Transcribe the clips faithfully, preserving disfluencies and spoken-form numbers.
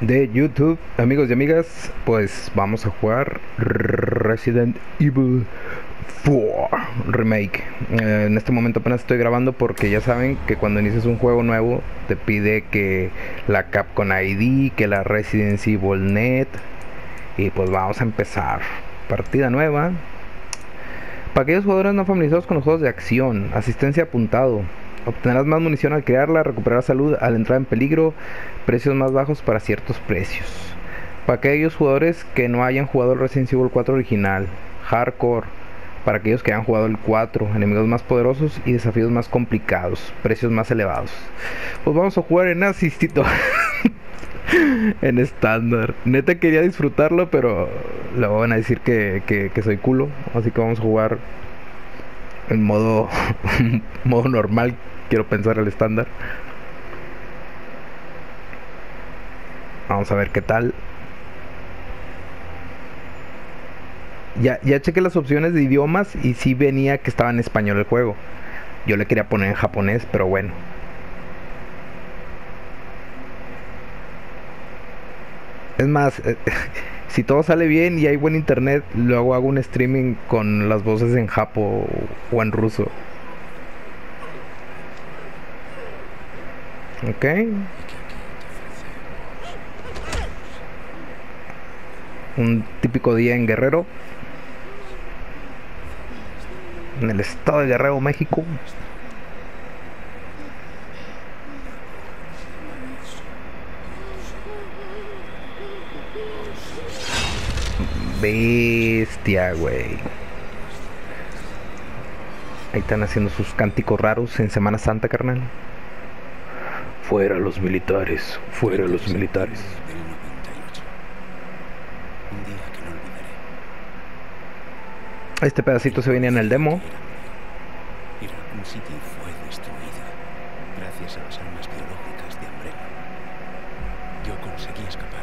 De YouTube, amigos y amigas, pues vamos a jugar Resident Evil cuatro Remake. eh, En este momento apenas estoy grabando porque ya saben que cuando inicias un juego nuevo te pide que la Capcom I D, que la Resident Evil Net. Y pues vamos a empezar partida nueva. Para aquellos jugadores no familiarizados con los juegos de acción, asistencia apuntado. Obtendrás más munición al crearla, recuperar salud al entrar en peligro, precios más bajos para ciertos precios. Para aquellos jugadores que no hayan jugado el Resident Evil cuatro original, hardcore. Para aquellos que hayan jugado el cuatro, enemigos más poderosos y desafíos más complicados, precios más elevados. Pues vamos a jugar en asistito. En estándar. Neta quería disfrutarlo, pero le van a decir que, que, que soy culo. Así que vamos a jugar en modo modo normal. Quiero pensar el estándar. Vamos a ver qué tal. Ya, ya chequé las opciones de idiomas y sí venía que estaba en español el juego. Yo le quería poner en japonés, pero bueno. Es más, eh, si todo sale bien y hay buen internet, luego hago un streaming con las voces en japo o en ruso. Ok. Un típico día en Guerrero, en el estado de Guerrero, México. Bestia, güey. Ahí están haciendo sus cánticos raros en Semana Santa, carnal. Fuera los militares, fuera los militares. Este pedacito se venía en el demo. Y Raccoon City fue destruida gracias a las armas biológicas de Umbrella. Yo conseguí escapar,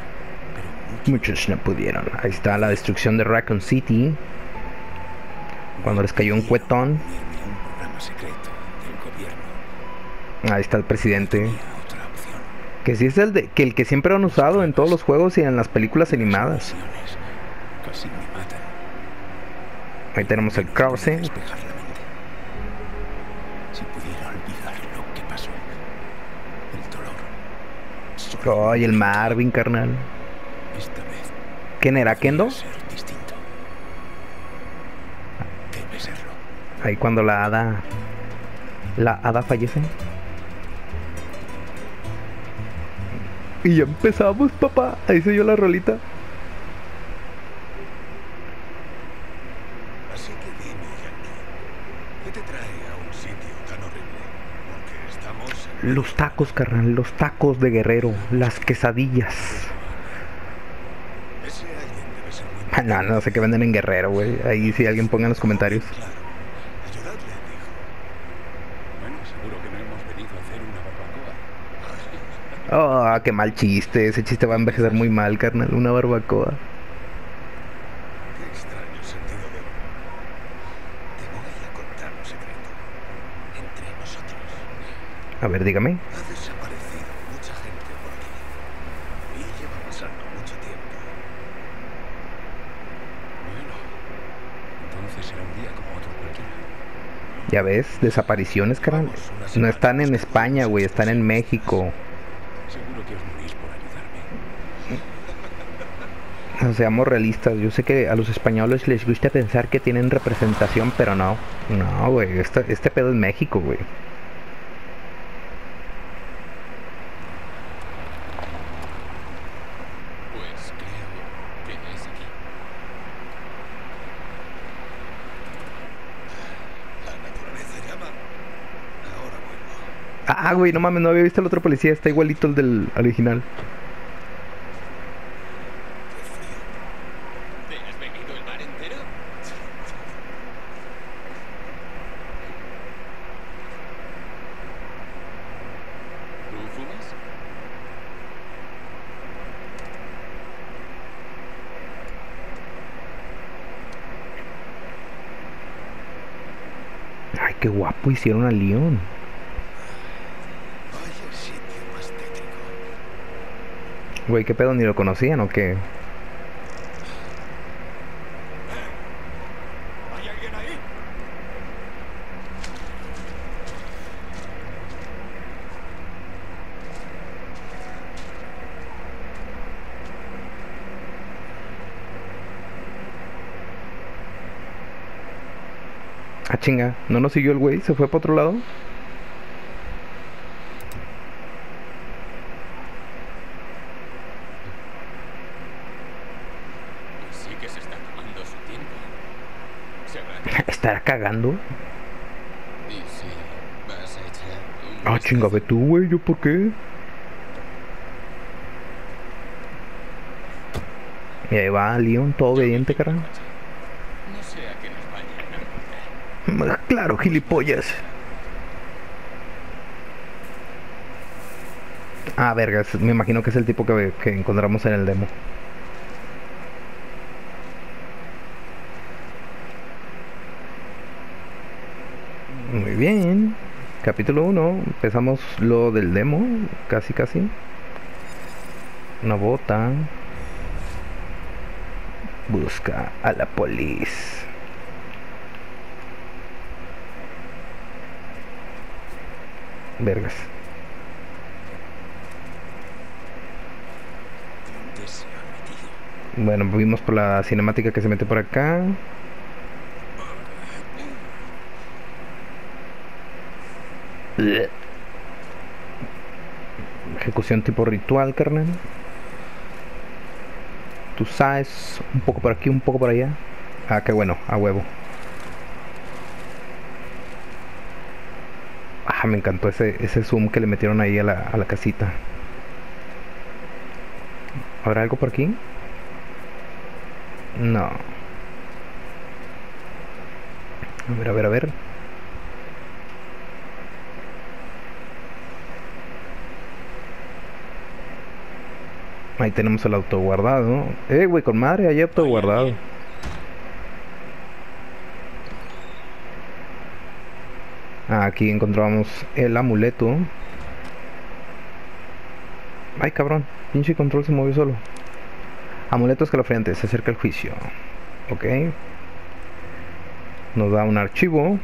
pero muchos... muchos no pudieron. Ahí está la destrucción de Raccoon City. Cuando les cayó un cuetón. Ahí está el presidente. Que sí es el de que el que siempre han usado en todos los juegos y en las películas animadas. Ahí tenemos el Krause. Oh, y el Marvin, carnal. ¿Quién era? ¿Kendo? Ahí cuando la hada... La hada fallece. Y ya empezamos, papá. Ahí se dio la rolita. Los tacos, carnal, los tacos de Guerrero, las quesadillas. Ah, no, no sé qué venden en Guerrero, güey. Ahí si alguien ponga en los comentarios. Oh, qué mal chiste. Ese chiste va a envejecer muy mal, carnal. Una barbacoa. A ver, dígame. Ha desaparecido mucha gente por aquí. Y lleva pasando mucho tiempo. Bueno, entonces será un día como otro cualquiera. Ya ves, desapariciones, carnal. No están en España, güey, están en México. Seguro que os morís por ayudarme. Seamos realistas. Yo sé que a los españoles les gusta pensar que tienen representación, pero no. No, güey, este, este pedo es México, güey. Ah, güey, no mames, no había visto al otro policía. Está igualito el del original. ¿Te has bebido el bar entero? ¿Tú fumas? Ay, qué guapo hicieron a León. Güey, ¿qué pedo? ¿Ni lo conocían o qué? ¿Hay alguien ahí? Ah, chinga, ¿no nos siguió el güey? ¿Se fue para otro lado? ¿Estará cagando? Ah, chinga, ve tú, güey, ¿yo por qué? Y ahí va Leon, todo obediente, cara. Claro, gilipollas. Ah, vergas, me imagino que es el tipo que, que encontramos en el demo. Muy bien, capítulo uno, empezamos lo del demo, casi casi. Una bota. Busca a la policía. Vergas. Bueno, vimos por la cinemática que se mete por acá. Ejecución tipo ritual, carnal. Tú sabes, un poco por aquí, un poco por allá. Ah, qué bueno, a huevo. Ah, me encantó ese, ese zoom que le metieron ahí a la, a la casita. ¿Habrá algo por aquí? No. A ver, a ver, a ver. Ahí tenemos el auto guardado. Eh, güey, con madre, hay auto guardado. Ah, aquí encontramos el amuleto. Ay, cabrón, pinche control se movió solo. Amuleto escalofriante, se acerca el juicio. Ok. Nos da un archivo.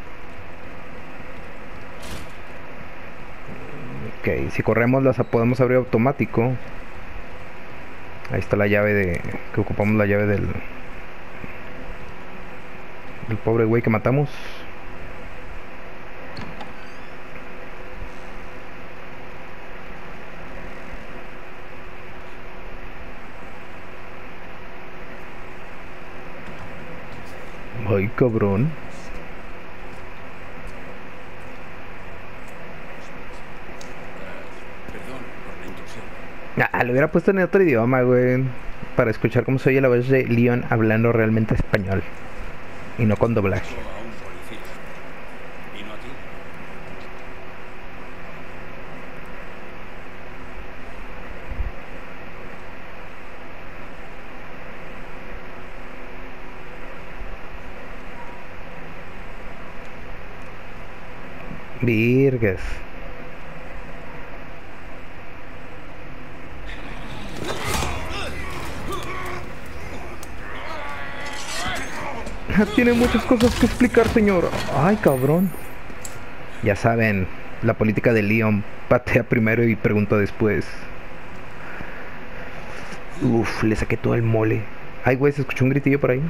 Ok, si corremos las podemos abrir automático. Ahí está la llave de... que ocupamos la llave del... del pobre güey que matamos. Ay, cabrón. Ah, lo hubiera puesto en otro idioma, güey, para escuchar cómo se oye la voz de Leon hablando realmente español y no con doblaje. Virgas. Tiene muchas cosas que explicar, señor. Ay, cabrón. Ya saben, la política de Leon: patea primero y pregunta después. Uf, le saqué todo el mole. Ay, güey, se escuchó un gritillo por ahí.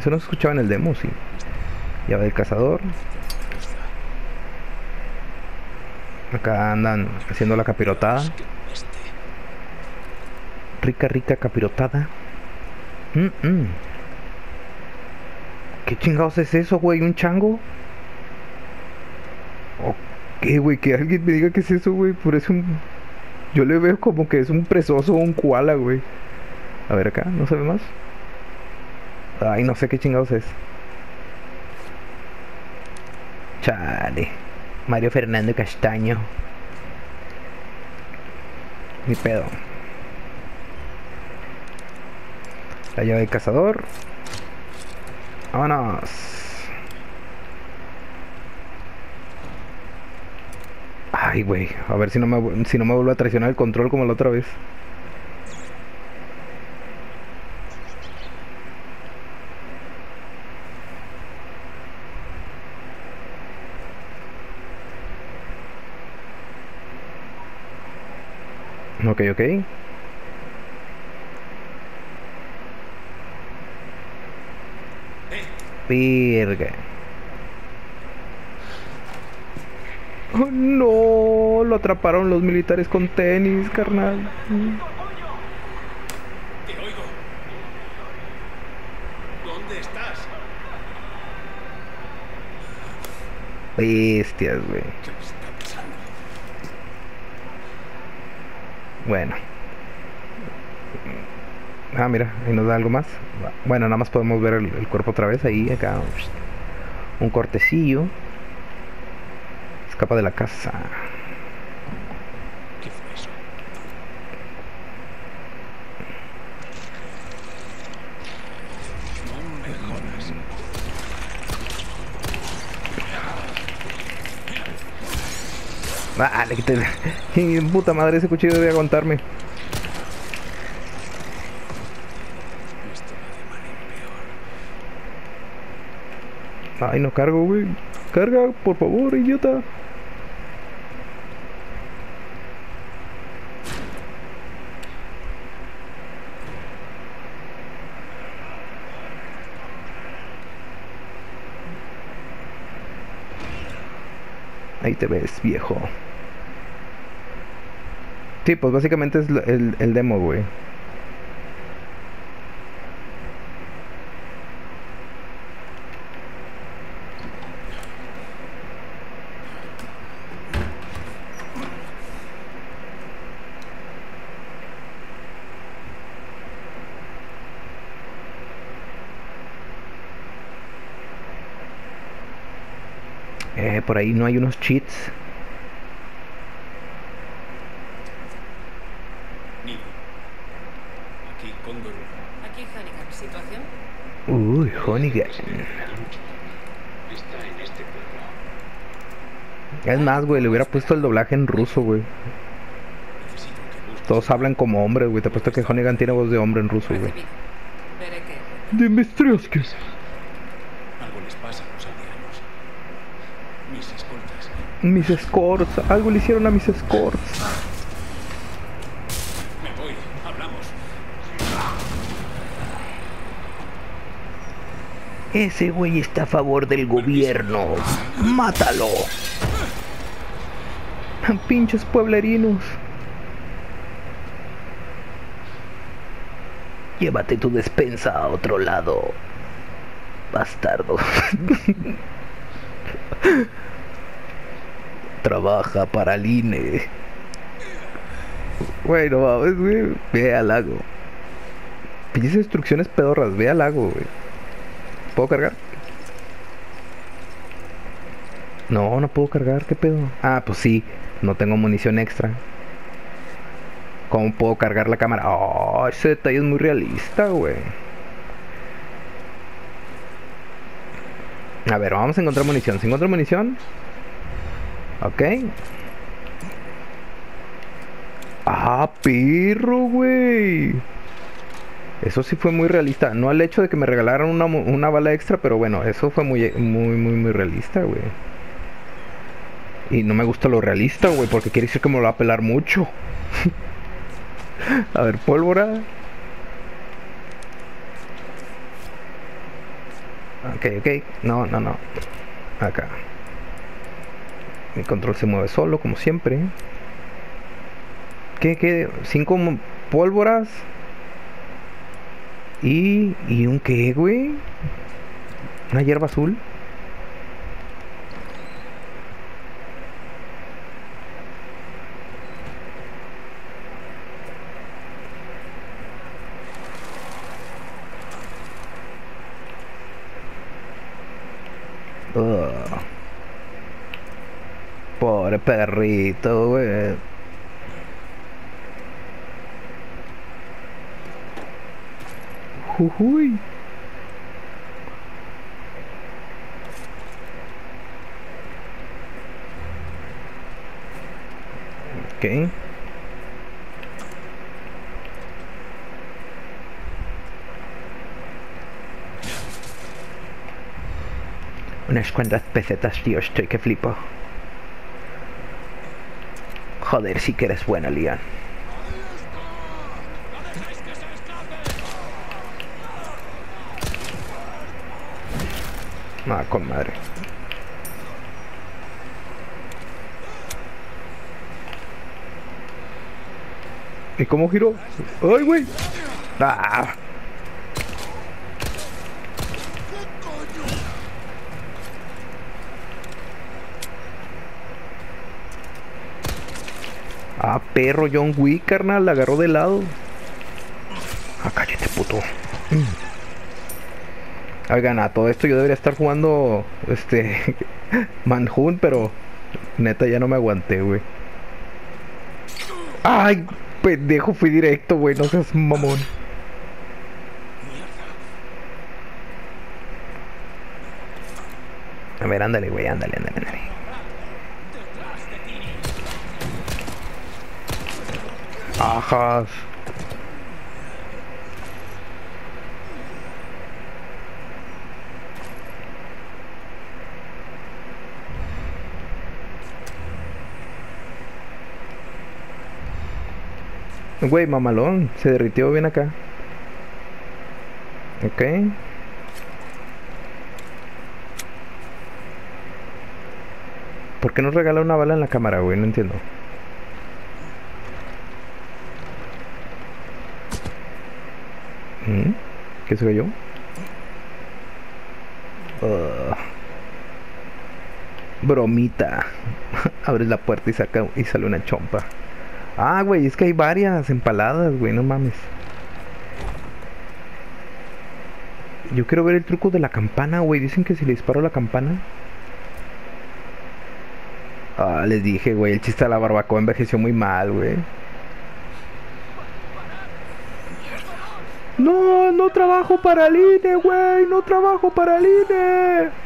Eso no se escuchaba en el demo, sí. Ya va el cazador. Acá andan haciendo la capirotada. Rica, rica capirotada. Mm -mm. ¿Qué chingados es eso, güey? ¿Un chango? Ok, güey, que alguien me diga qué es eso, güey. Por eso un... yo le veo como que es un presoso o un koala, güey. A ver acá, ¿no se ve más? Ay, no sé qué chingados es. Chale. Mario Fernando Castaño. Ni pedo. La llave del cazador. Vámonos. Ay, güey. A ver si no me, si no me vuelvo a traicionar el control como la otra vez. Ok, ok. Virga. Oh, no, lo atraparon los militares con tenis, carnal. Te oigo. ¿Dónde estás? Bestias, güey. ¿Qué está pasando? Bueno. Ah, mira, ahí nos da algo más. Bueno, nada más podemos ver el, el cuerpo otra vez. Ahí, acá. Un cortecillo. Escapa de la casa. ¿Qué fue eso? No me jodas. Vale, que te... Puta madre, ese cuchillo debe aguantarme. Ay, no cargo, güey. Carga, por favor, idiota. Ahí te ves, viejo. Sí, pues básicamente es el, el demo, güey. Eh, por ahí no hay unos cheats. Nido. Aquí Cóndor. Aquí Honeygan, situación. Uy, Honeygan. Está en este pueblo. Es más, güey, le hubiera puesto el doblaje en ruso, güey. Todos hablan como hombres, güey. Te apuesto que Honeygan tiene voz de hombre en ruso, güey. De Mestrioskis. Algo les pasa. Mis escorts. Mis escorts. Algo le hicieron a mis escorts. Me voy. Hablamos. Ese güey está a favor del gobierno. ¡Mátalo! Pinches pueblerinos. Llévate tu despensa a otro lado. Bastardo. Trabaja para el I N E. Bueno, vamos, güey. Ve al lago. Pinches instrucciones pedorras. Ve al lago, güey. ¿Puedo cargar? No, no puedo cargar. ¿Qué pedo? Ah, pues sí. No tengo munición extra. ¿Cómo puedo cargar la cámara? Oh, ese detalle es muy realista, güey. A ver, vamos a encontrar munición. ¿Se encuentra munición? Ok. Ah, perro, güey. Eso sí fue muy realista. No al hecho de que me regalaron una, una bala extra, pero bueno, eso fue muy, muy, muy, muy realista, güey. Y no me gusta lo realista, güey, porque quiere decir que me lo va a pelar mucho. A ver, pólvora. Ok, ok, no, no, no. Acá. El control se mueve solo, como siempre. ¿Qué, qué? Cinco pólvoras. ¿Y, y un qué, güey? Una hierba azul. Pobre perrito, güey. Uy. Ok. Unas cuantas pesetas, tío, estoy que flipo. Joder, sí que eres buena, Leon. Nada, con madre. ¿Y cómo giró? ¡Ay, güey! ¡Ah! Ah, perro, John Wick, carnal, la agarró de lado. Ah, cállate, puto. Oigan, a todo esto yo debería estar jugando este Manhunt, pero neta ya no me aguanté, güey. Ay, pendejo, fui directo, güey, no seas mamón. A ver, ándale, güey, ándale, ándale, ándale. Ajas. Güey, mamalón, se derritió bien acá. Ok. ¿Por qué nos regala una bala en la cámara, güey? No entiendo. ¿Qué se cayó? Uh. Bromita. Abres la puerta y saca y sale una chompa. Ah, güey, es que hay varias empaladas, güey, no mames. Yo quiero ver el truco de la campana, güey. Dicen que si le disparo la campana. Ah, les dije, güey, el chiste de la barbacoa envejeció muy mal, güey. No, no trabajo para el I N E, güey. No trabajo para el I N E.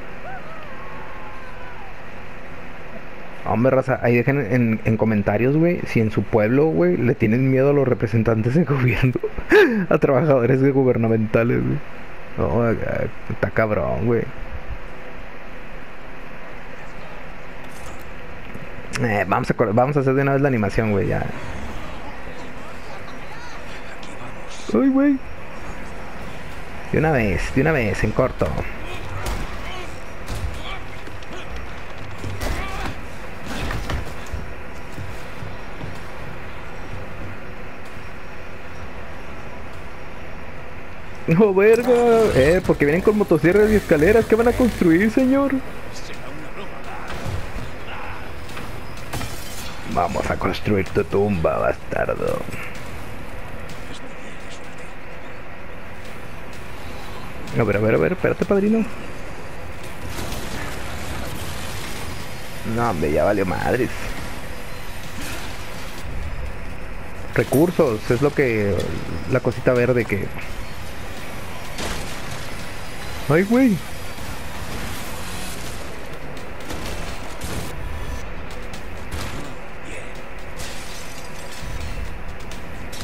Hombre, raza, ahí dejen en, en comentarios, güey, si en su pueblo, güey, le tienen miedo a los representantes de gobierno, a trabajadores gubernamentales, güey. No, está cabrón, güey. Eh, vamos, a, vamos a hacer de una vez la animación, güey, ya. Ay, güey. De una vez, de una vez, en corto. No, verga. Eh, porque vienen con motosierras y escaleras. ¿Qué van a construir, señor? Vamos a construir tu tumba, bastardo. A ver, a ver, a ver, espérate, padrino. No, hombre, ya valió madres. Recursos, es lo que... La cosita verde que... ¡Ay, güey!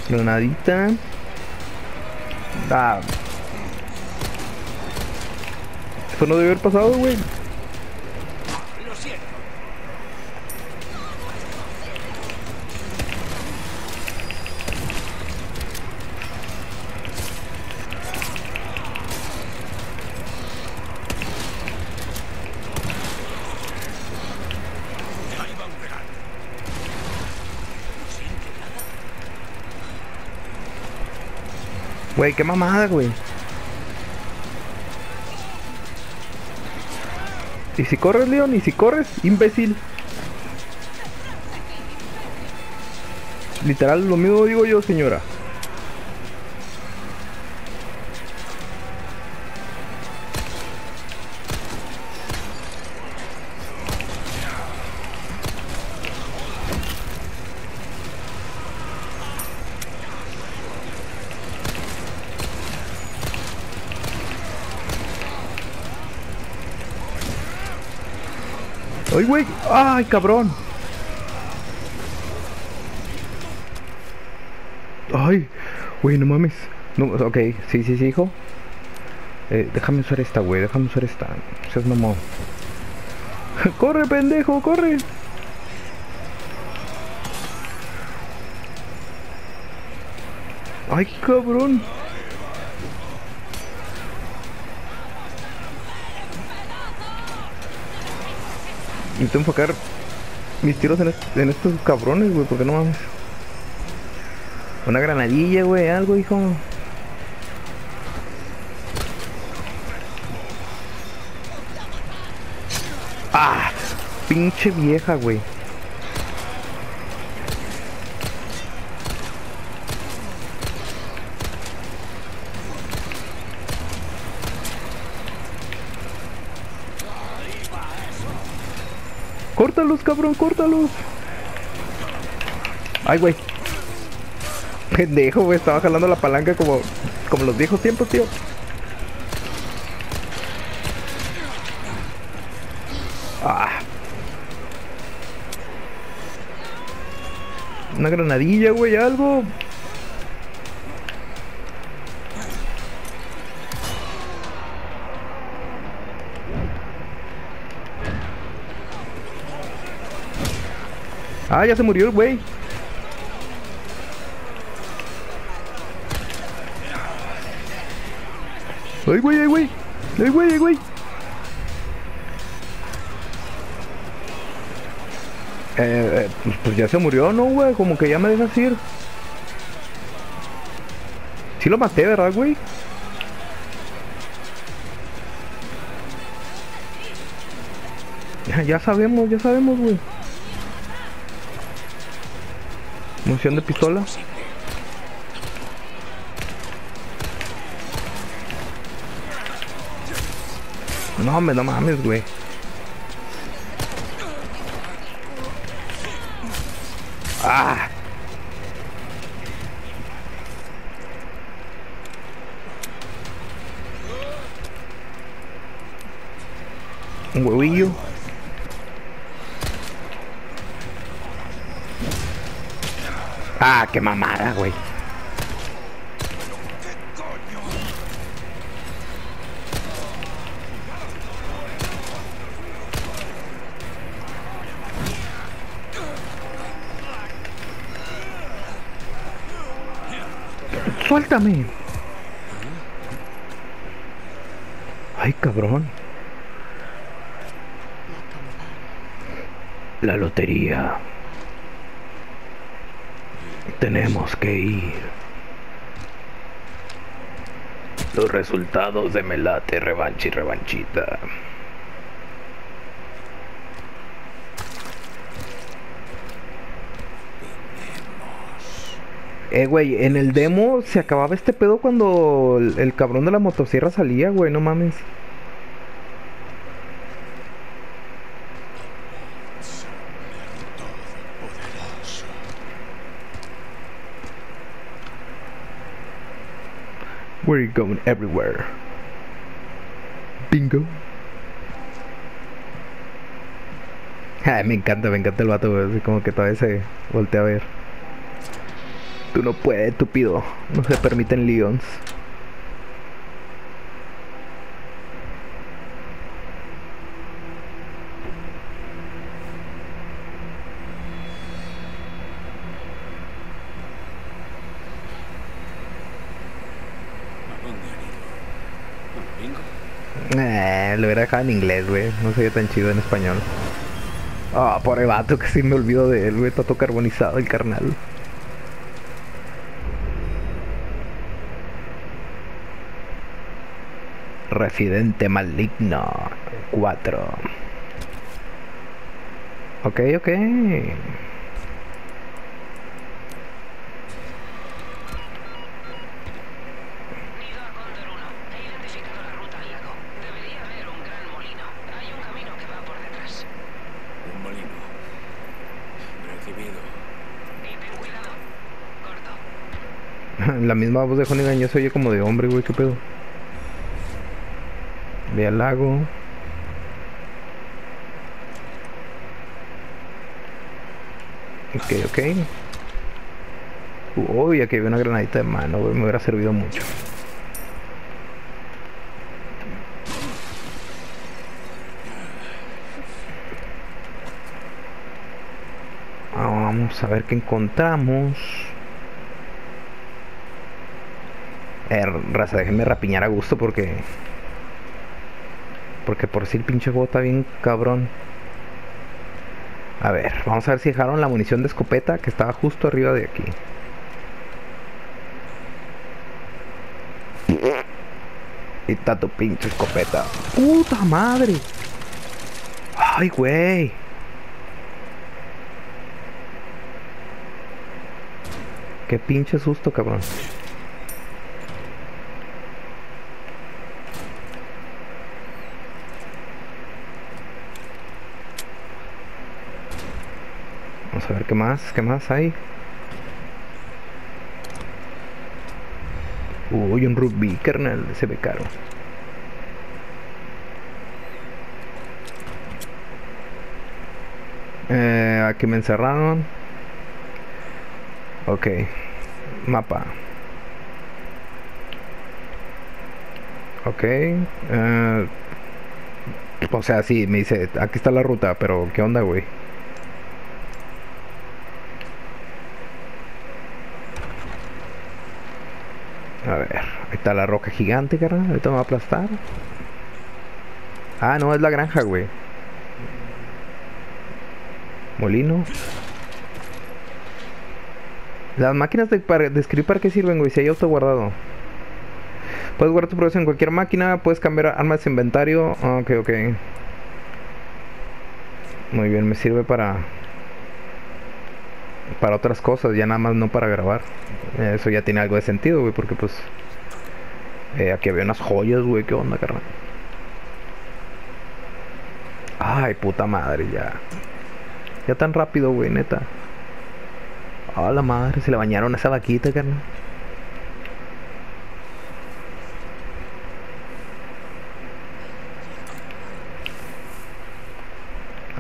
Granadita. Ah. Eso no debe haber pasado, güey. Güey, qué mamada, güey. ¿Y si corres, León? ¿Y si corres? Imbécil. Literal, lo mismo digo yo, señora. ¡Ay, güey! ¡Ay, cabrón! ¡Ay! Güey, no mames. No, ok, sí, sí, sí, hijo. Eh, déjame usar esta, güey. Déjame usar esta. Seas mamón. ¡Corre, pendejo! ¡Corre! ¡Ay, cabrón! Intento enfocar mis tiros en, est en estos cabrones, güey, porque no mames. Una granadilla, güey, algo, hijo. Ah, pinche vieja, güey. Córtalos, cabrón, córtalos. Ay, güey. Pendejo, güey, estaba jalando la palanca como, como los viejos tiempos, tío. Ah. Una granadilla, güey, algo. Ah, ya se murió el güey. Ay, güey, ay, güey. Ay, güey, ay, güey. Eh, eh, pues ya se murió, ¿no, güey? Como que ya me dejas ir. Sí lo maté, ¿verdad, güey? Ya sabemos, ya sabemos, güey. Munición de pistola. No, me no mames, güey. Ah. Un huevillo. Ah, qué mamada, güey. Suéltame. Ay, cabrón. La lotería. Tenemos que ir. Los resultados de Melate, revancha y revanchita. Eh, güey, en el demo se acababa este pedo cuando el, el cabrón de la motosierra salía, güey, no mames. We're going everywhere. Bingo. Ay, me encanta, me encanta el vato, güey. Así como que todavía se voltea a ver. Tú no puedes, tupido. No se permiten leones. Eh, lo hubiera dejado en inglés, güey. No sería tan chido en español. Ah, oh, pobre vato, que sí me olvido de él, güey. Está todo carbonizado el carnal. Residente maligno cuatro. Ok, ok. La misma voz de Johnny Gañoso se oye como de hombre, güey, qué pedo. Ve al lago. Ok, ok. Uy, aquí había una granadita de mano, güey, me hubiera servido mucho. Vamos a ver qué encontramos. Eh, raza, déjenme rapiñar a gusto porque Porque por si el pinche juego está bien cabrón. A ver, vamos a ver si dejaron la munición de escopeta que estaba justo arriba de aquí. Y está tu pinche escopeta. ¡Puta madre! ¡Ay, güey! ¡Qué pinche susto, cabrón! Vamos a ver qué más, qué más hay. Uy, un rubí, carnal, se ve caro. Eh, aquí me encerraron. Ok, mapa. Ok, eh, o sea, sí, me dice, aquí está la ruta, pero ¿qué onda, güey? A ver, ahí está la roca gigante, carnal. Ahorita me va a aplastar. Ah, no, es la granja, güey. Molino. Las máquinas de, de escribir, ¿para qué sirven, güey? Si hay auto guardado. Puedes guardar tu progreso en cualquier máquina. Puedes cambiar armas de inventario. Ok, ok. Muy bien, me sirve para... para otras cosas, ya nada más no para grabar. Eso ya tiene algo de sentido, güey, porque pues... Eh, aquí había unas joyas, güey, ¿qué onda, carnal? Ay, puta madre, ya. Ya tan rápido, güey, neta. A la madre, se le bañaron a esa vaquita, carnal.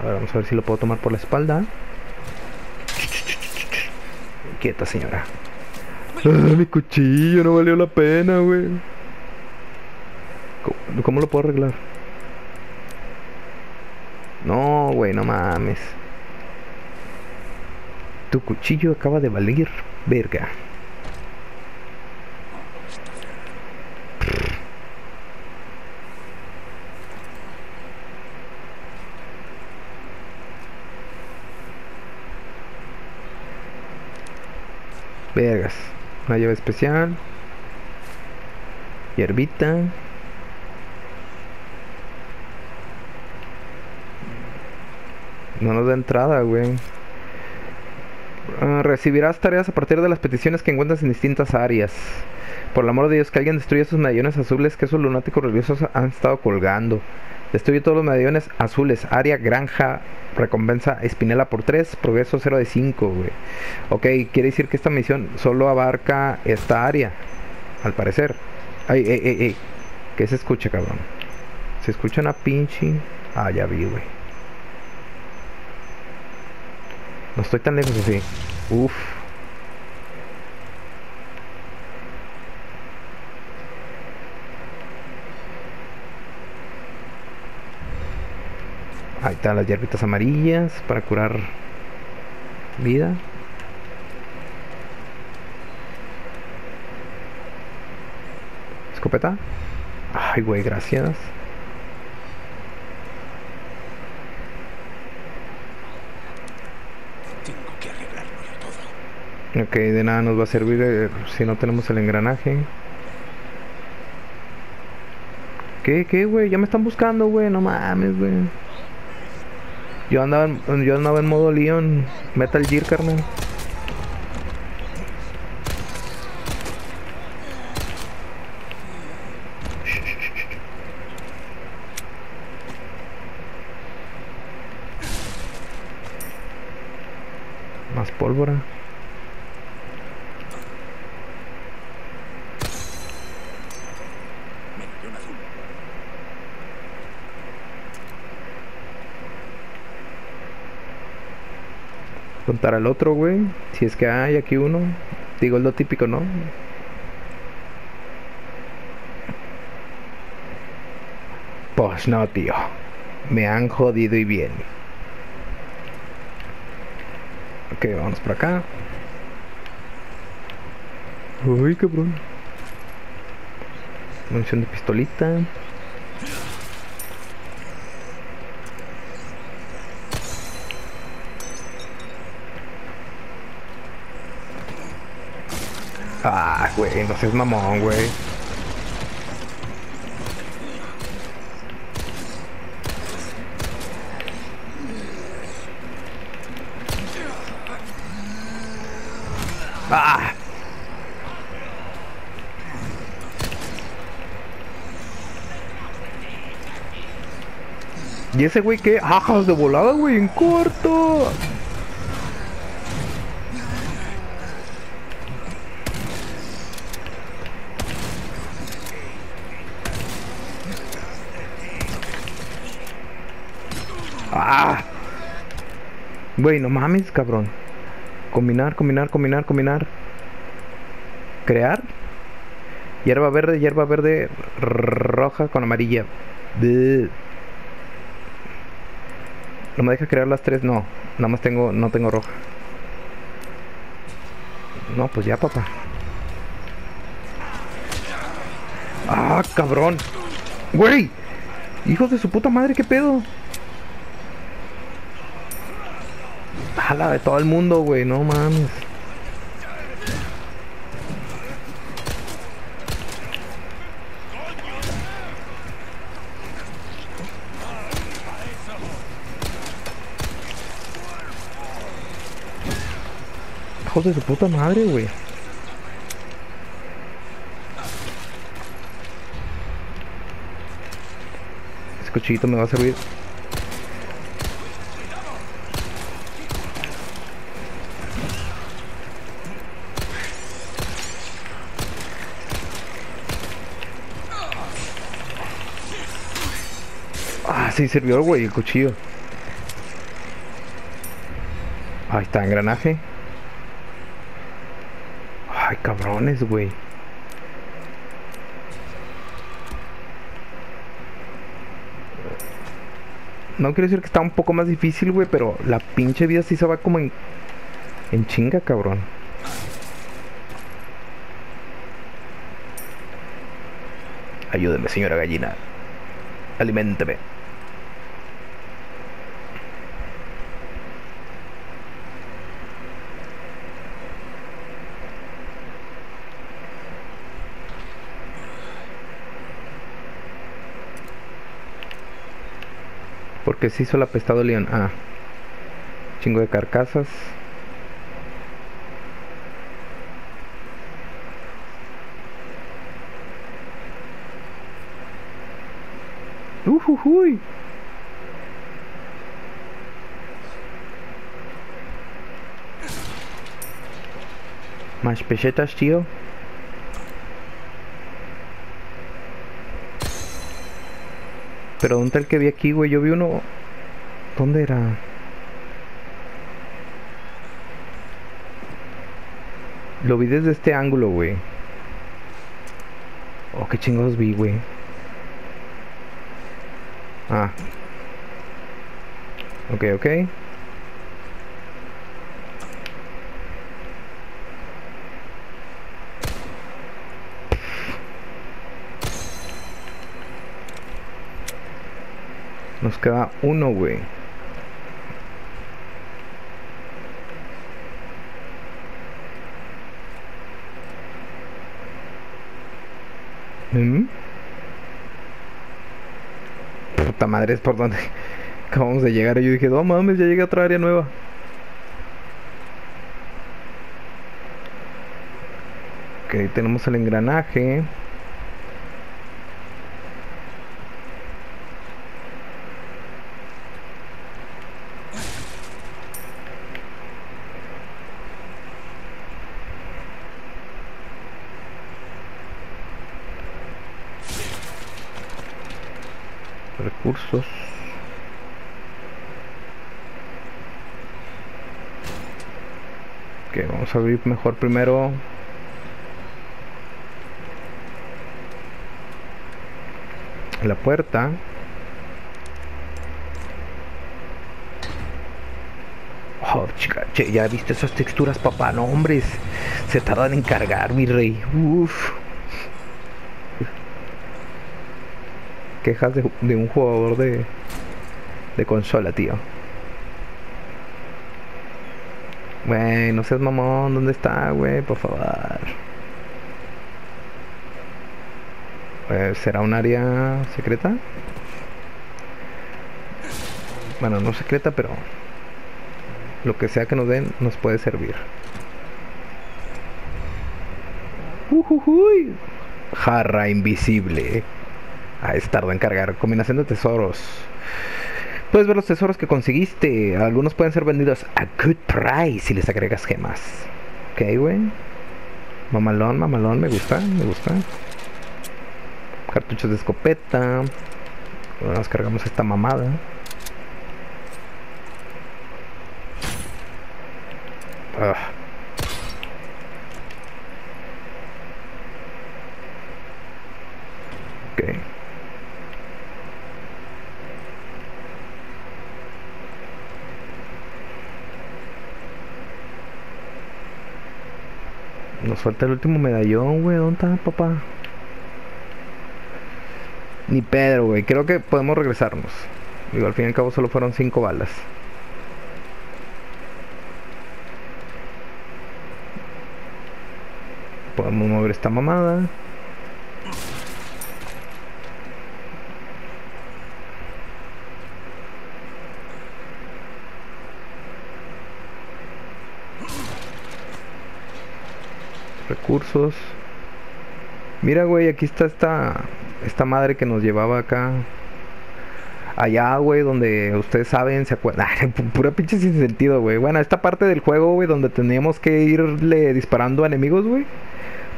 A ver, vamos a ver si lo puedo tomar por la espalda. Quieta, señora. Ah, mi cuchillo no valió la pena, güey. ¿Cómo, ¿Cómo lo puedo arreglar? No, güey, no mames. Tu cuchillo acaba de valer verga. Vergas. Una llave especial. Hierbita. No nos da entrada, güey. Uh, recibirás tareas a partir de las peticiones que encuentras en distintas áreas. Por el amor de Dios, que alguien destruya esos medallones azules que esos lunáticos religiosos han estado colgando. Destruye todos los medallones azules. Área, granja, recompensa Espinela por tres, progreso cero de cinco, güey. Ok, quiere decir que esta misión solo abarca esta área, al parecer. Ay, ey, ey, ey. ¿Qué se escucha, cabrón? Se escucha una pinche... Ah, ya vi, güey. No estoy tan lejos así. Uf. Ahí están las hierbitas amarillas para curar vida. Escopeta. Ay, güey, gracias. Ok, de nada nos va a servir eh, si no tenemos el engranaje. ¿Qué, qué, güey? Ya me están buscando, güey. No mames, güey. Yo andaba en, yo andaba en modo Leon Metal Gear, carnal. Más pólvora. Contar al otro, güey, si es que hay aquí uno. Digo, es lo típico, ¿no? Pues no, tío, me han jodido y bien. Ok, vamos por acá. Uy, cabrón. Munición de pistolita. Ah, güey, entonces mamón, güey. Ah. Y ese güey que ajas de volada, güey, en corto. Ah. Güey, no mames, cabrón. Combinar, combinar, combinar, combinar. Crear. Hierba verde, hierba verde roja con amarilla. Bleh. No me deja crear las tres, no. Nada más tengo, no tengo roja. No, pues ya, papá. Ah, cabrón. Güey. Hijos de su puta madre, qué pedo. Jala de todo el mundo, güey, no mames. Hijos de su puta madre, güey. Ese cuchillito me va a servir. Ah, sí sirvió, güey, el cuchillo. Ahí está, engranaje. Ay, cabrones, güey. No quiero decir que está un poco más difícil, güey, pero la pinche vida sí se va como en, en chinga, cabrón. Ayúdeme, señora gallina. Aliménteme. Porque se hizo el apestado león. Ah, chingo de carcasas. Ujujuy. Más pesetas, tío. Pero un tal que vi aquí, güey, yo vi uno... ¿Dónde era? Lo vi desde este ángulo, güey. Oh, qué chingados vi, güey. Ah. Ok, ok. Nos queda uno, güey. ¿Mm? Puta madre, es por donde acabamos de llegar. Y yo dije, no mames, ya llegué a otra área nueva. Ok, tenemos el engranaje. Recursos. Ok, vamos a abrir mejor primero. La puerta. Oh, chica, che, ya viste esas texturas, papá. No, hombres. Se tardan en cargar, mi rey. Uff. Quejas de, de un jugador de, de consola, tío. Güey, no seas mamón. ¿Dónde está, güey? Por favor. Pues será un área secreta. Bueno, no secreta, pero lo que sea que nos den nos puede servir. Ujujuy. Jarra invisible. Ah, es tarda en cargar. Combinación de tesoros. Puedes ver los tesoros que conseguiste. Algunos pueden ser vendidos a good price si les agregas gemas. Ok, güey. Mamalón, mamalón, me gusta, me gusta. Cartuchos de escopeta. Nos cargamos esta mamada. Ugh. Ok. Nos falta el último medallón, güey. ¿Dónde está, papá? Ni Pedro, güey. Creo que podemos regresarnos. Digo, al fin y al cabo solo fueron cinco balas. Podemos mover esta mamada. Recursos. Mira, güey, aquí está esta esta madre que nos llevaba acá. Allá, güey, donde ustedes saben, se acuerdan. Pura pinche sin sentido, güey. Bueno, esta parte del juego, güey, donde teníamos que irle disparando a enemigos, güey.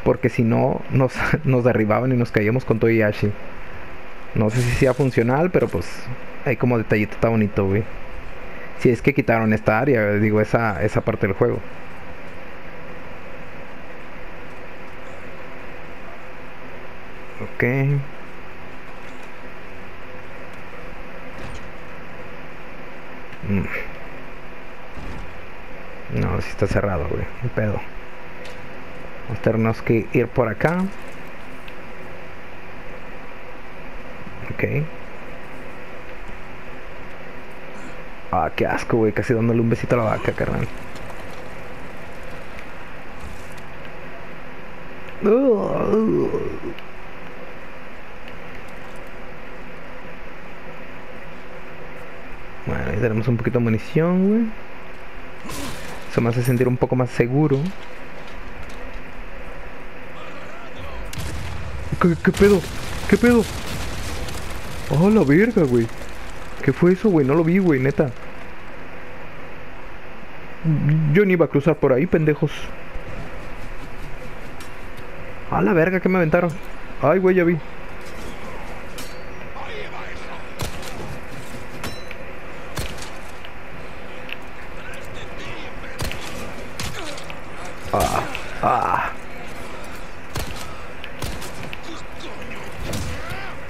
Porque si no, nos, nos derribaban y nos caíamos con Toyashi. No sé si sea funcional, pero pues hay como detallito, está bonito, güey. Si es que quitaron esta área, digo, esa, esa parte del juego. Ok. No, si está cerrado, güey. Un pedo. Vamos a tenernos que ir por acá. Ok. Ah, qué asco, güey. Casi dándole un besito a la vaca, carnal. Uh. Bueno, ahí tenemos un poquito de munición, güey. Eso me hace sentir un poco más seguro. ¿Qué, qué pedo? ¿Qué pedo? ¡Oh, la verga, güey! ¿Qué fue eso, güey? No lo vi, güey, neta. Yo ni iba a cruzar por ahí, pendejos. ¡Ah, la verga! ¿Qué me aventaron? ¡Ay, güey, ya vi! Ah, ah.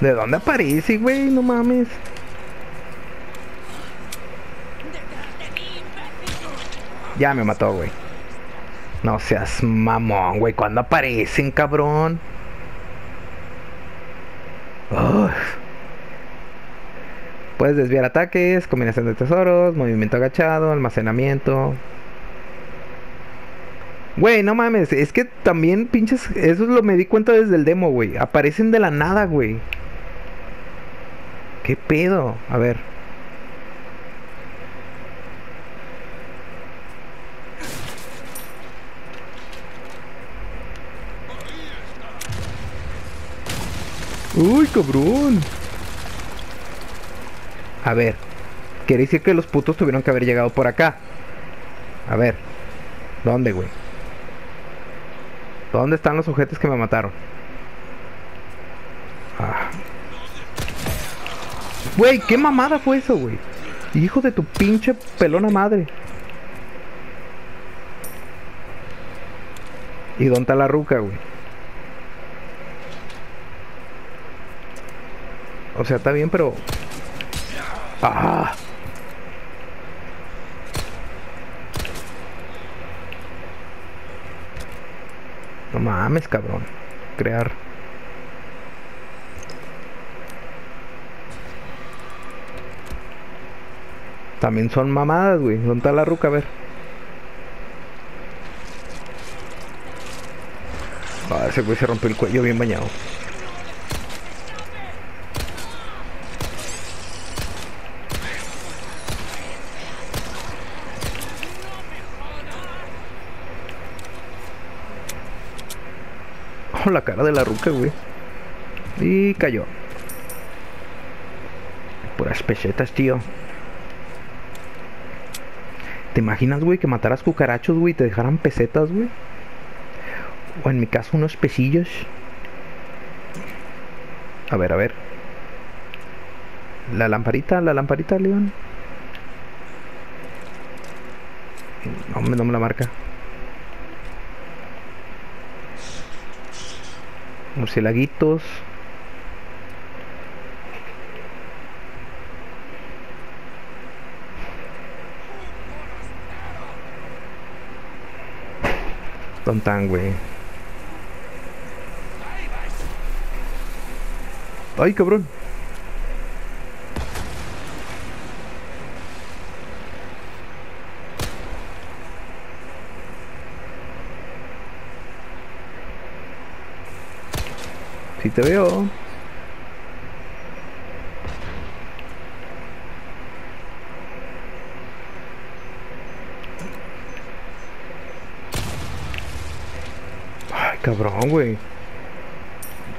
¿De dónde aparece, güey? No mames. Ya me mató, güey. No seas mamón, güey. ¿Cuándo aparecen, cabrón? Uf. Puedes desviar ataques, combinación de tesoros, movimiento agachado, almacenamiento. Güey, no mames, es que también pinches... Eso lo me di cuenta desde el demo, güey. Aparecen de la nada, güey. ¿Qué pedo? A ver. Uy, cabrón. A ver. Quiere decir que los putos tuvieron que haber llegado por acá. A ver. ¿Dónde, güey? ¿Dónde están los sujetos que me mataron? Ah. Güey, ¿qué mamada fue eso, güey? Hijo de tu pinche pelona madre. ¿Y dónde está la ruca, güey? O sea, está bien, pero... ¡Ah! No mames, cabrón. Crear. También son mamadas, güey. ¿Dónde está la ruca? A ver. Ah, ese güey se rompió el cuello bien bañado. con la cara de la ruca, güey. Y cayó. Puras pesetas, tío. ¿Te imaginas, güey, que mataras cucarachos, güey, y te dejaran pesetas, güey? O en mi caso, unos pesillos. A ver, a ver. La lamparita, la lamparita, León. No, no me la marca. Murcielaguitos. Tontán, güey. Ay, cabrón. Si te veo. Cabrón, güey.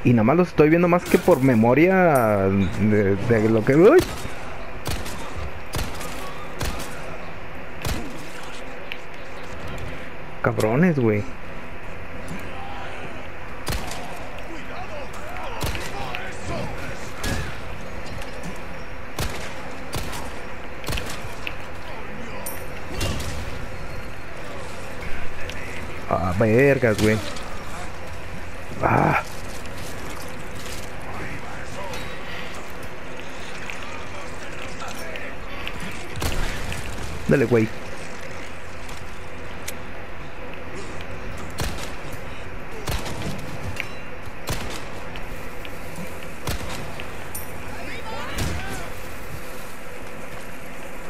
Y nada más los estoy viendo más que por memoria de, de lo que... ¡Uy! Cabrones, güey. Ah, vergas, güey. Ah. Dale, güey.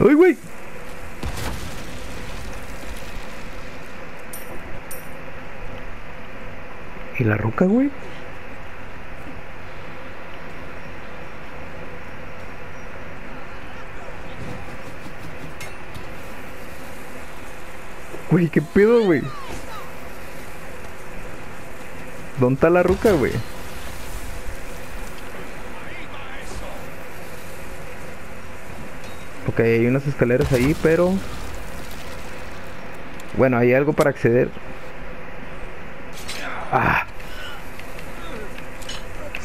Uy, güey. ¿Y la roca, güey? Güey, ¿qué pedo, güey? ¿Dónde está la roca, güey? Ok, hay unas escaleras ahí, pero... Bueno, hay algo para acceder. ¡Ah!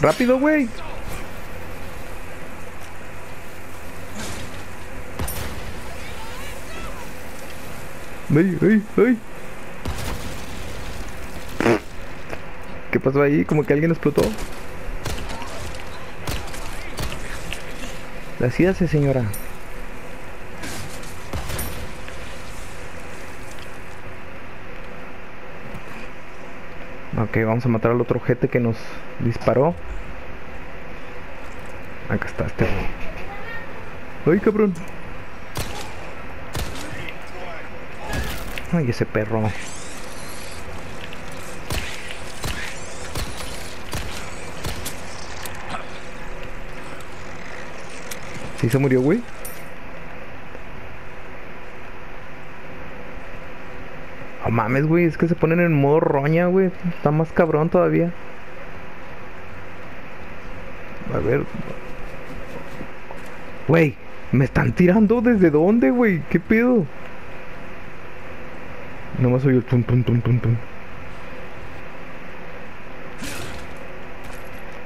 ¡Rápido, güey! ¡Ay, ay, ay! ¿Qué pasó ahí? Como que alguien explotó. Decídase, señora. Ok, vamos a matar al otro ojete que nos disparó. Acá está este. ¡Ay, cabrón! ¡Ay, ese perro! ¿Sí se murió, güey? No mames, güey, es que se ponen en modo roña, güey. Está más cabrón todavía. A ver. Güey, me están tirando. ¿Desde dónde, güey? ¿Qué pedo? Nomás oí el tum, tum, tum, tum, tum.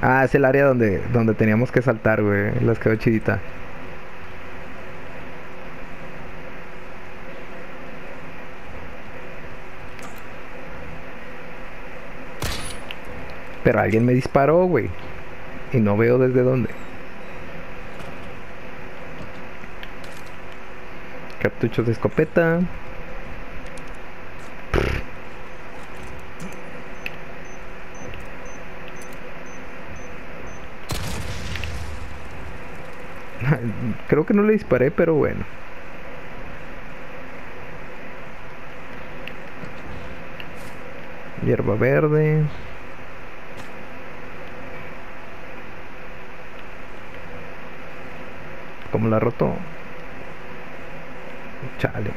Ah, es el área donde, donde teníamos que saltar, güey. Las quedó chidita. Pero alguien me disparó, güey. Y no veo desde dónde. Cartuchos de escopeta. Pff. Creo que no le disparé, pero bueno. Hierba verde. ¿Cómo la roto? Chale.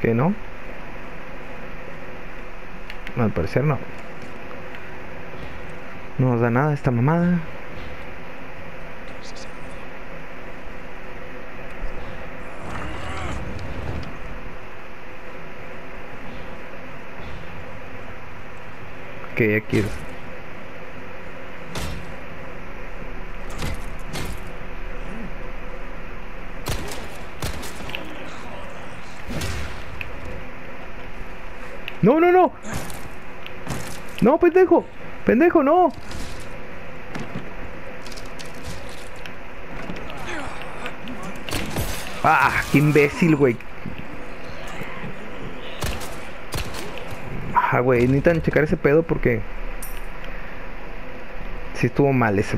¿Qué no? No, al parecer no. No nos da nada esta mamada. Ok, aquí es. No, no, no. No, pendejo. Pendejo, no. Ah, qué imbécil, güey. Ah, güey, necesitan checar ese pedo porque sí estuvo mal ese.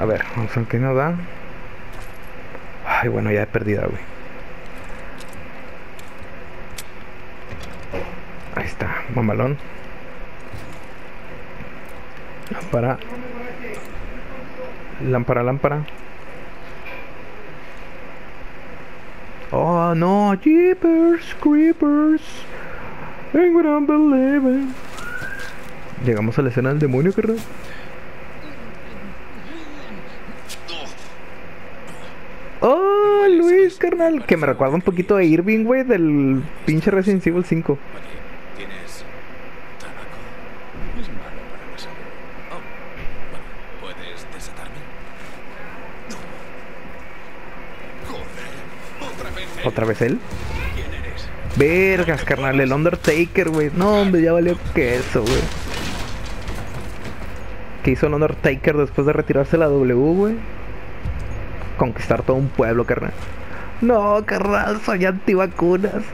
A ver, vamos a ver qué nos da. Ay, bueno, ya he perdido, güey. Ahí está, mamalón. Lámpara. Lámpara, lámpara. Oh no, Jeepers, Creepers. I wouldn't believe it. Llegamos a la escena del demonio, carnal. Oh, Luis, carnal. Que me recuerda un poquito a Irving, güey, del pinche Resident Evil cinco. ¿Otra vez él? Vergas, carnal, el Undertaker, güey. No, hombre, ya valió que eso, güey. ¿Qué hizo el Undertaker después de retirarse la W, güey? Conquistar todo un pueblo, carnal. No, carnal, soy antivacunas.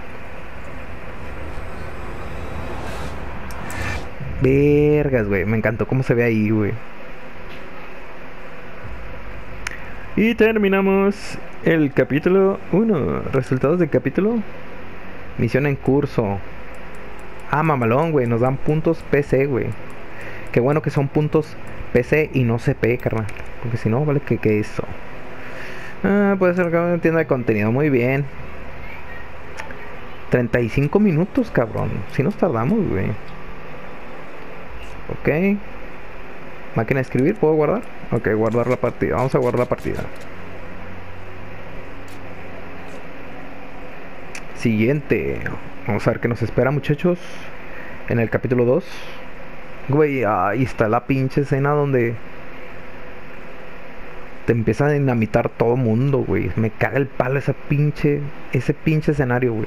Vergas, güey. Me encantó cómo se ve ahí, güey. Y terminamos el capítulo uno. Resultados del capítulo. Misión en curso. Ah, mamalón, güey. Nos dan puntos P C, güey. Qué bueno que son puntos P C y no C P, carnal. Porque si no, vale, que qué eso. Ah, puede ser que no entienda el contenido. Muy bien. treinta y cinco minutos, cabrón. Si nos tardamos, güey. Ok. Máquina de escribir, ¿puedo guardar? Ok, guardar la partida. Vamos a guardar la partida. Siguiente. Vamos a ver qué nos espera, muchachos. En el capítulo dos. Güey, ahí está la pinche escena donde te empieza a dinamitar todo mundo, güey. Me caga el palo esa pinche, ese pinche escenario, güey.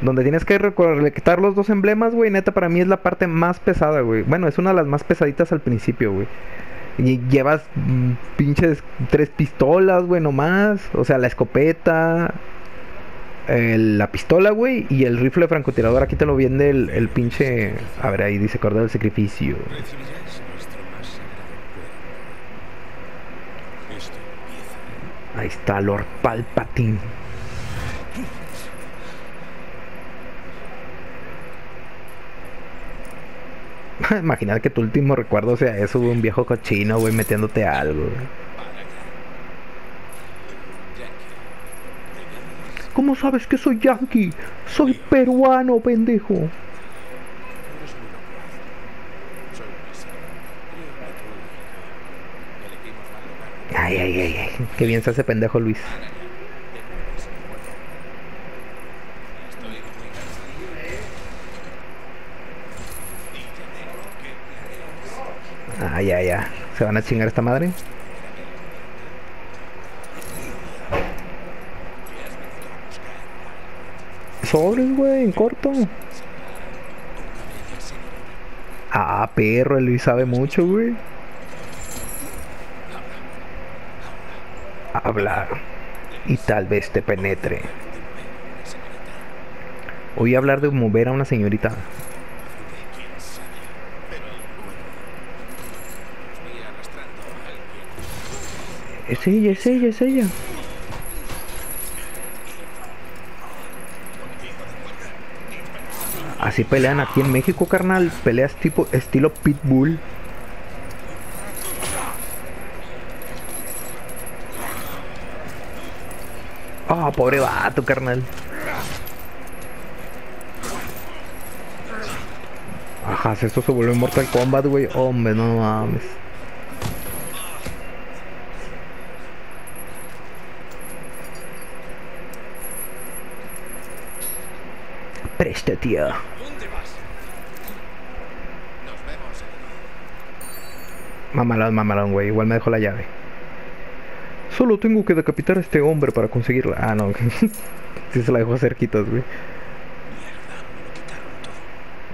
Donde tienes que recolectar los dos emblemas, güey. Neta, para mí es la parte más pesada, güey. Bueno, es una de las más pesaditas al principio, güey. Y llevas mm, pinches tres pistolas, güey, nomás. O sea, la escopeta, el, la pistola, güey, y el rifle de francotirador. Aquí te lo vende el, el pinche... A ver, ahí dice Cordero del Sacrificio. Ahí está Lord Palpatine. Imaginar que tu último recuerdo sea eso, güey, un viejo cochino, güey, metiéndote algo, güey. ¿Cómo sabes que soy yanqui? Soy peruano, pendejo. Ay, ay, ay, ay. Qué bien se hace pendejo, Luis. Ah, ya, ya. ¿Se van a chingar esta madre? Sobres, güey, en corto. Ah, perro, el Luis sabe mucho, güey. Hablar. Y tal vez te penetre. Oí hablar de mover a una señorita. Es ella, es ella, es ella. Así pelean aquí en México, carnal. Peleas tipo estilo pitbull. Oh, pobre vato, carnal. bajas, esto se volvió Mortal Kombat, güey. Hombre, no mames. Presta, tío. ¿Dónde vas? Nos vemos. Mamalón, mamalón, güey. Igual me dejó la llave. Solo tengo que decapitar a este hombre para conseguirla. Ah, no. Sí se la dejó cerquitas, güey.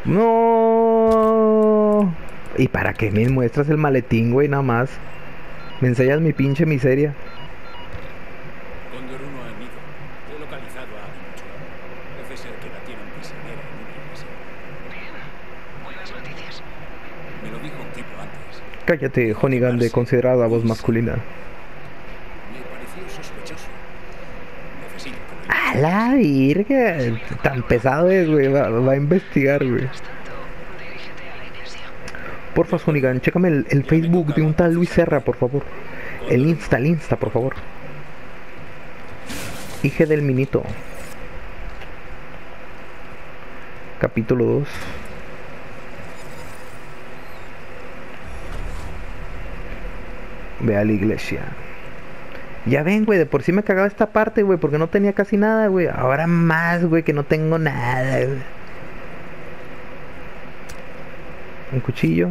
No. ¿Y para qué me muestras el maletín, güey? Nada más. Me enseñas mi pinche miseria. Cállate, Honeygan, de considerada voz masculina. A la virga, tan pesado es, güey. Va, va a investigar, güey. Porfa, Honeygan, chécame el, el Facebook de un tal Luis Serra, por favor. El Insta, el Insta, por favor. Hije del Minito. Capítulo dos. Ve a la iglesia. Ya ven, güey, de por sí me cagaba esta parte, güey, porque no tenía casi nada, güey. Ahora más, güey, que no tengo nada, güey. Un cuchillo.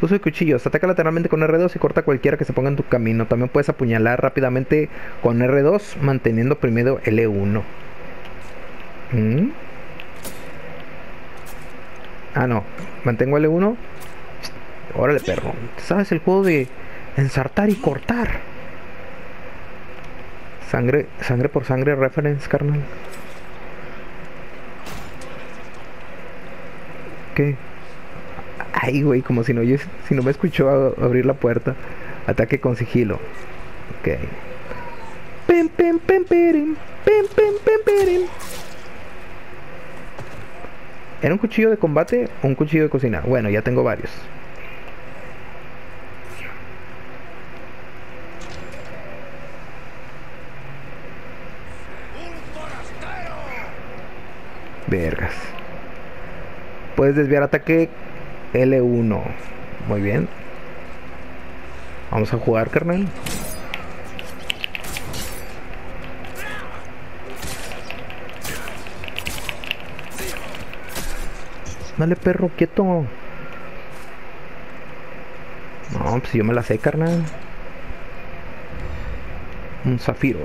Uso de cuchillos. Ataca lateralmente con erre dos y corta cualquiera que se ponga en tu camino. También puedes apuñalar rápidamente con erre dos manteniendo primero ele uno. ¿Mm? Ah, no. Mantengo ele uno. Órale, perro. ¿Sabes el juego de ensartar y cortar? Sangre, sangre por sangre reference, carnal. ¿Qué? Ay, güey, como si no, yo, si no me escuchó a, a abrir la puerta. Ataque con sigilo. Ok. Pim, pim, pim, pirim. Pim, pim, pim, pirim. ¿Era un cuchillo de combate o un cuchillo de cocina? Bueno, ya tengo varios. Vergas. Puedes desviar ataque ele uno. Muy bien. Vamos a jugar, carnal. Dale, perro, quieto. No, pues yo me la sé, carnal. Un zafiro.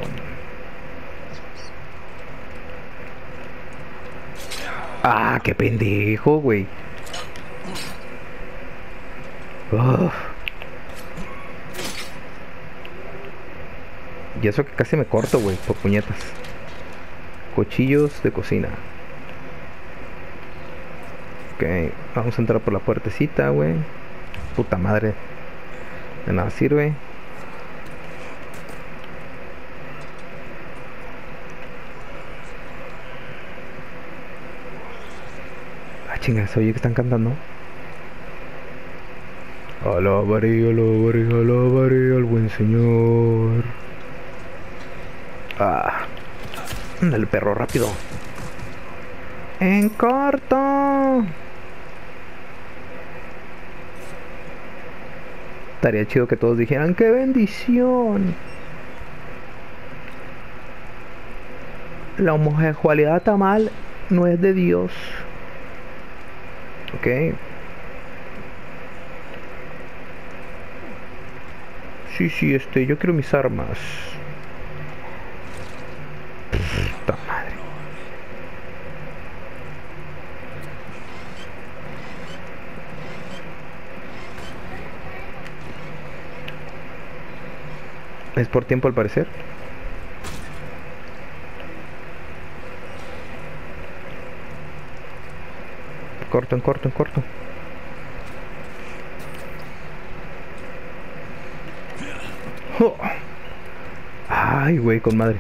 Ah, qué pendejo, güey. Uf. Y eso que casi me corto, güey, por puñetas. Cuchillos de cocina. Ok, vamos a entrar por la puertecita, güey. Puta madre. De nada sirve. Chingas, oye que están cantando. Alabaré, alabaré, alabaré al buen señor. Ah, ándale, perro, rápido. En corto. Estaría chido que todos dijeran ¡qué bendición! La homosexualidad está mal, no es de Dios. Ok. Sí, sí, este, yo quiero mis armas. Puta madre. Es por tiempo al parecer. Corto, en corto, en corto. Oh. Ay, güey, con madre.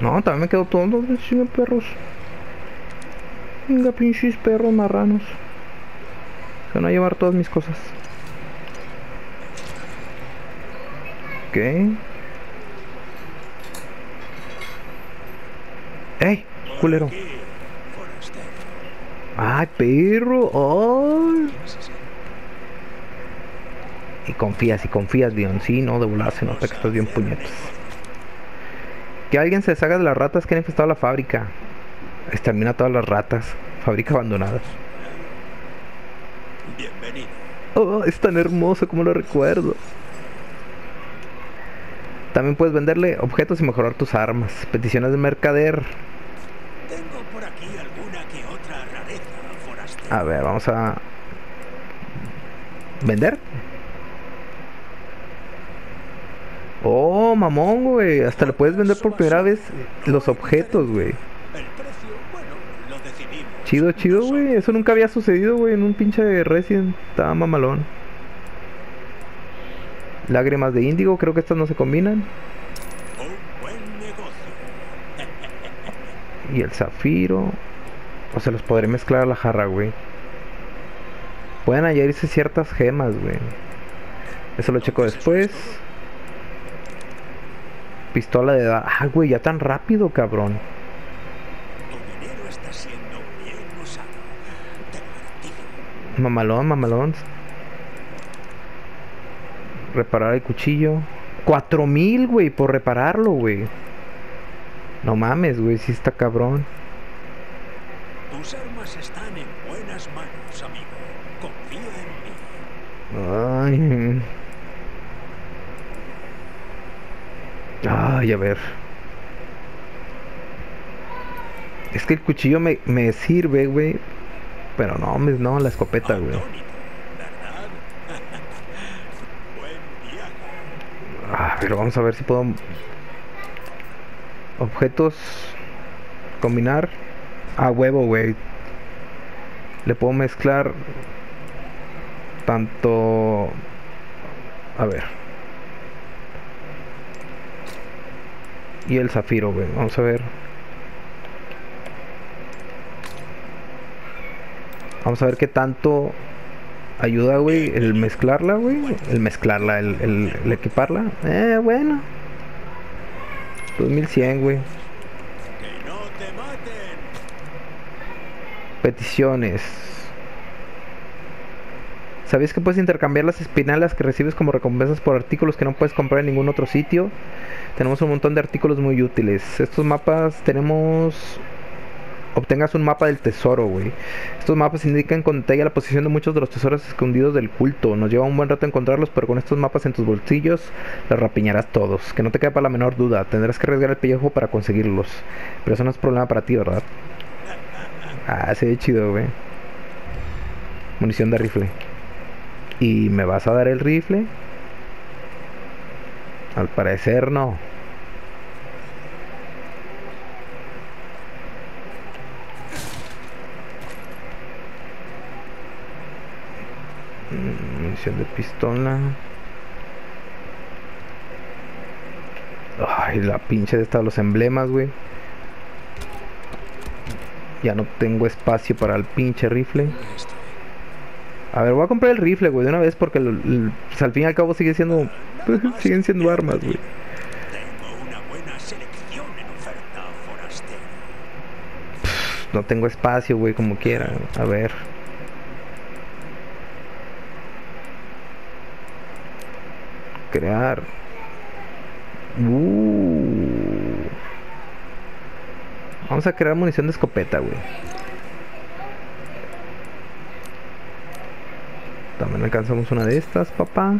No, también me quedo todo. Venga, perros. Venga, pinches perros marranos. Se van a llevar todas mis cosas. Ok. ¡Ey! Culero. ¡Ay, perro! ¡Oh! Y confías, y confías, Dion. Sí, no, de volarse, no sé que estás bien puñetos. Que alguien se deshaga de las ratas que han infestado la fábrica. Extermina todas las ratas. Fábrica abandonada. Bienvenido. Oh, es tan hermoso como lo recuerdo. También puedes venderle objetos y mejorar tus armas. Peticiones de mercader. Tengo por aquí alguna que otra rareza, forastero. A ver, vamos a... ¿Vender? Oh, mamón, güey. Hasta le puedes vender por primera vez los objetos, güey. Chido, chido, güey. Eso nunca había sucedido, güey. En un pinche de Resident. Estaba mamalón. Lágrimas de índigo. Creo que estas no se combinan. Y el zafiro. O se los podré mezclar a la jarra, güey. Pueden hallarse ciertas gemas, güey. Eso lo checo después. Pistola de edad. Ah, güey, ya tan rápido, cabrón. Mamalón, mamalón. Reparar el cuchillo. Cuatro mil, güey, por repararlo, güey. No mames, güey, si está cabrón. Tus armas están en buenas manos, amigo. Confía en mí. Ay. Ay, a ver. Es que el cuchillo me, me sirve, güey. Pero no, no, la escopeta, güey. Ah, pero vamos a ver si puedo... Objetos... Combinar... A huevo, güey. Le puedo mezclar... Tanto... A ver. Y el zafiro, güey. Vamos a ver. Vamos a ver qué tanto ayuda, güey, el mezclarla, güey. El mezclarla, el, el, el equiparla. Eh, bueno. dos mil cien, güey. Peticiones. ¿Sabías que puedes intercambiar las espinalas que recibes como recompensas por artículos que no puedes comprar en ningún otro sitio? Tenemos un montón de artículos muy útiles. Estos mapas tenemos... Obtengas un mapa del tesoro, güey. Estos mapas indican con detalle la posición de muchos de los tesoros escondidos del culto. Nos lleva un buen rato encontrarlos, pero con estos mapas en tus bolsillos los rapiñarás todos. Que no te quepa la menor duda. Tendrás que arriesgar el pellejo para conseguirlos. Pero eso no es problema para ti, ¿verdad? Ah, se ve chido, güey. Munición de rifle. ¿Y me vas a dar el rifle? Al parecer no. Munición de pistola. Ay, la pinche de esta de los emblemas, güey. Ya no tengo espacio para el pinche rifle. A ver, voy a comprar el rifle, güey, de una vez. Porque el, el, pues, al fin y al cabo sigue siendo siguen siendo armas, güey. No tengo espacio, güey, como quiera. A ver. Crear. Uh. Vamos a crear munición de escopeta, güey. También alcanzamos una de estas, papá.